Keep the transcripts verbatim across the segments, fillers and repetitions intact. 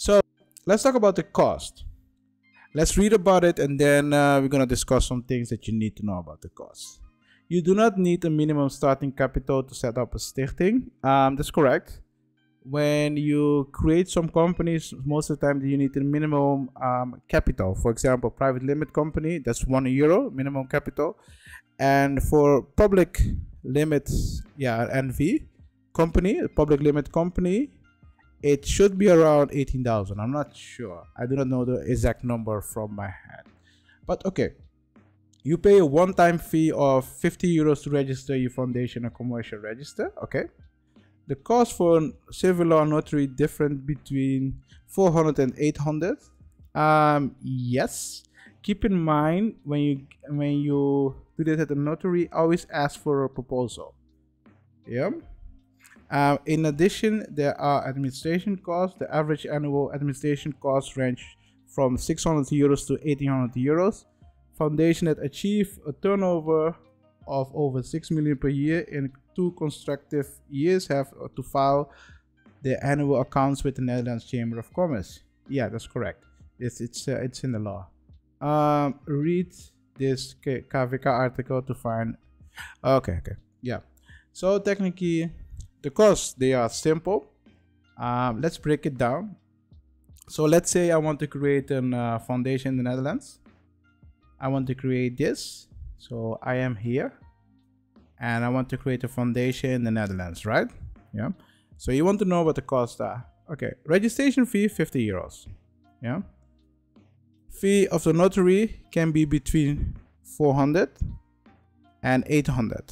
So let's talk about the cost. Let's read about it, and then uh, we're going to discuss some things that you need to know about the cost. You do not need a minimum starting capital to set up a stichting. Um, that's correct. When you create some companies, most of the time you need a minimum um, capital. For example, private limit company, that's one euro minimum capital. And for public limit, yeah, N V company, public limit company, it should be around eighteen thousand. I'm not sure. I do not know the exact number from my head. But okay, you pay a one-time fee of fifty euros to register your foundation or commercial register. Okay. The cost for a civil law notary different between four hundred and eight hundred. Um, yes. Keep in mind, when you when you do this at the notary, always ask for a proposal. Yeah. Uh, in addition, there are administration costs. The average annual administration costs range from six hundred euros to eighteen hundred euros. Foundation that achieve a turnover of over six million per year in two constructive years have to file their annual accounts with the Netherlands Chamber of Commerce. Yeah, that's correct. It's it's uh, it's in the law. Um, read this K V K article to find. Okay, okay, yeah. So technically, the costs, they are simple. Um, let's break it down. So let's say I want to create a uh, foundation in the Netherlands. I want to create this. So I am here and I want to create a foundation in the Netherlands, right? Yeah. So you want to know what the costs are. Okay. Registration fee, fifty euros. Yeah. Fee of the notary can be between four hundred and eight hundred.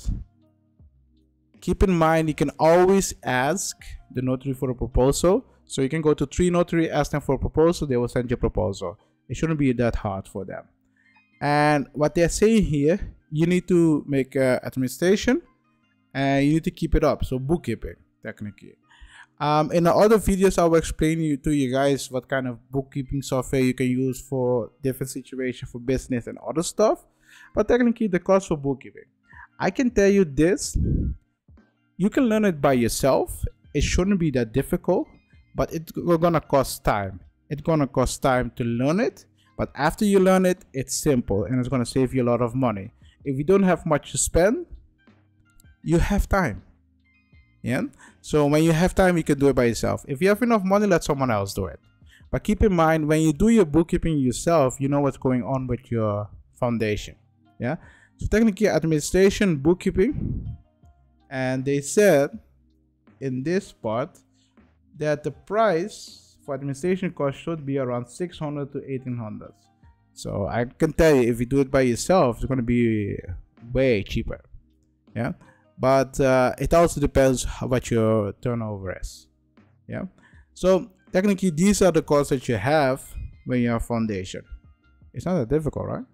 Keep in mind, you can always ask the notary for a proposal. So you can go to three notary, ask them for a proposal. They will send you a proposal. It shouldn't be that hard for them. And what they're saying here, you need to make uh, administration and you need to keep it up. So bookkeeping, technically. Um, in the other videos, I will explain you, to you guys what kind of bookkeeping software you can use for different situations, for business and other stuff. But technically, the cost for bookkeeping, I can tell you this. You can learn it by yourself. It shouldn't be that difficult, but it's going to cost time. It's going to cost time to learn it. But after you learn it, it's simple and it's going to save you a lot of money. If you don't have much to spend, you have time. Yeah. So when you have time, you can do it by yourself. If you have enough money, let someone else do it. But keep in mind, when you do your bookkeeping yourself, you know what's going on with your foundation. Yeah. So technically, administration, bookkeeping. And they said in this part that the price for administration cost should be around six hundred to eighteen hundred. So I can tell you, if you do it by yourself, it's going to be way cheaper. Yeah. But uh, it also depends how much your turnover is. Yeah. So technically, these are the costs that you have when you have foundation. It's not that difficult, right?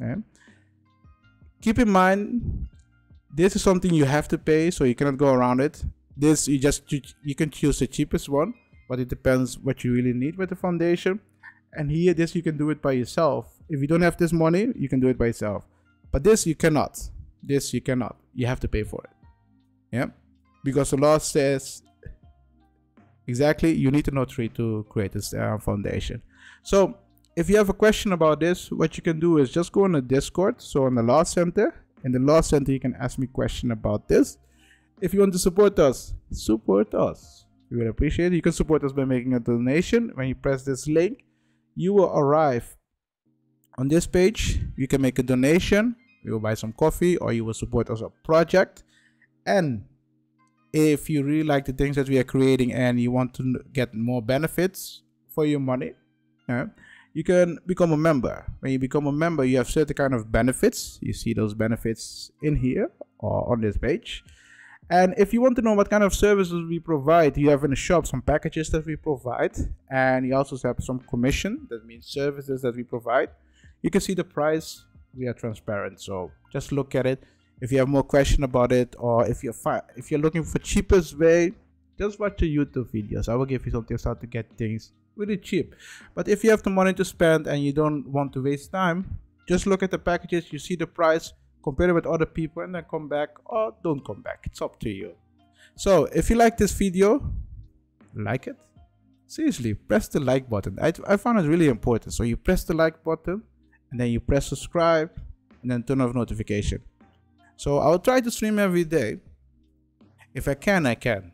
Yeah. Keep in mind, this is something you have to pay, so you cannot go around it. This you just you can choose the cheapest one. But it depends what you really need with the foundation. And here, this you can do it by yourself. If you don't have this money, you can do it by yourself. But this you cannot. This you cannot. You have to pay for it. Yeah. Because the law says exactly, you need a notary to create this uh, foundation. So if you have a question about this, what you can do is just go on the Discord. So on the Law Center. In the Law Center, you can ask me question about this. If you want to support us, support us. We will appreciate it. You can support us by making a donation. When you press this link, you will arrive on this page. You can make a donation. You will buy some coffee, or you will support us a project. And if you really like the things that we are creating and you want to get more benefits for your money, yeah, you can become a member. When you become a member, you have certain kind of benefits. You see those benefits in here or on this page. And if you want to know what kind of services we provide, you have in the shop some packages that we provide, and you also have some commission, that means services that we provide. You can see the price, we are transparent, so just look at it. If you have more question about it, or if you're fi if you're looking for cheapest way, just watch the YouTube videos. I will give you some tips how to get things really cheap. But if you have the money to spend and you don't want to waste time, just look at the packages, you see the price, compare it with other people, and then come back or don't come back. It's up to you. So if you like this video, like it, Seriously, press the like button. I, I found it really important. So you press the like button, and then you press subscribe, and then turn off notification. So I'll try to stream every day. If I can, I can.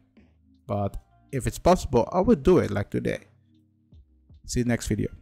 But if it's possible, I will do it like today. See you next video.